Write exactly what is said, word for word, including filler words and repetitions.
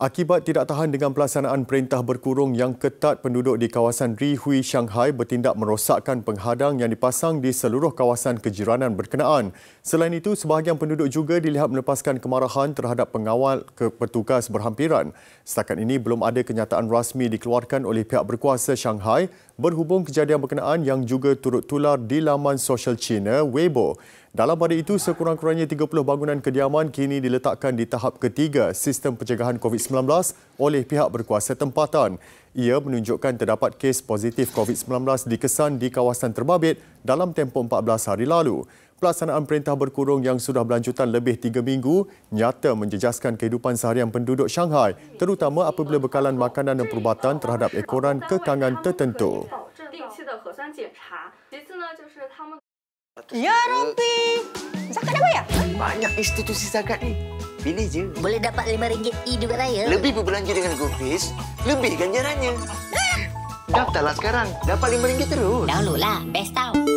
Akibat tidak tahan dengan pelaksanaan perintah berkurung yang ketat, penduduk di kawasan Rihui Shanghai bertindak merosakkan penghadang yang dipasang di seluruh kawasan kejiranan berkenaan. Selain itu, sebahagian penduduk juga dilihat melepaskan kemarahan terhadap pengawal ke petugas berhampiran. Setakat ini, belum ada kenyataan rasmi dikeluarkan oleh pihak berkuasa Shanghai berhubung kejadian berkenaan yang juga turut tular di laman sosial China Weibo. Dalam pada itu, sekurang-kurangnya tiga puluh bangunan kediaman kini diletakkan di tahap ketiga sistem pencegahan COVID sembilan belas oleh pihak berkuasa tempatan. Ia menunjukkan terdapat kes positif COVID sembilan belas dikesan di kawasan terbabit dalam tempoh empat belas hari lalu. Pelaksanaan perintah berkurung yang sudah berlanjutan lebih tiga minggu nyata menjejaskan kehidupan seharian penduduk Shanghai, terutama apabila bekalan makanan dan perubatan terhadap ekoran kekangan tertentu. Ya Rabbi, zakat dah bayar? Banyak institusi zakat ni. Pilih je. Boleh dapat lima ringgit hidup raya. Lebih berbelanja dengan GoPayz, lebih ganjarannya. Daftarlah sekarang. Dapat lima ringgit terus. Download lah. Best tau.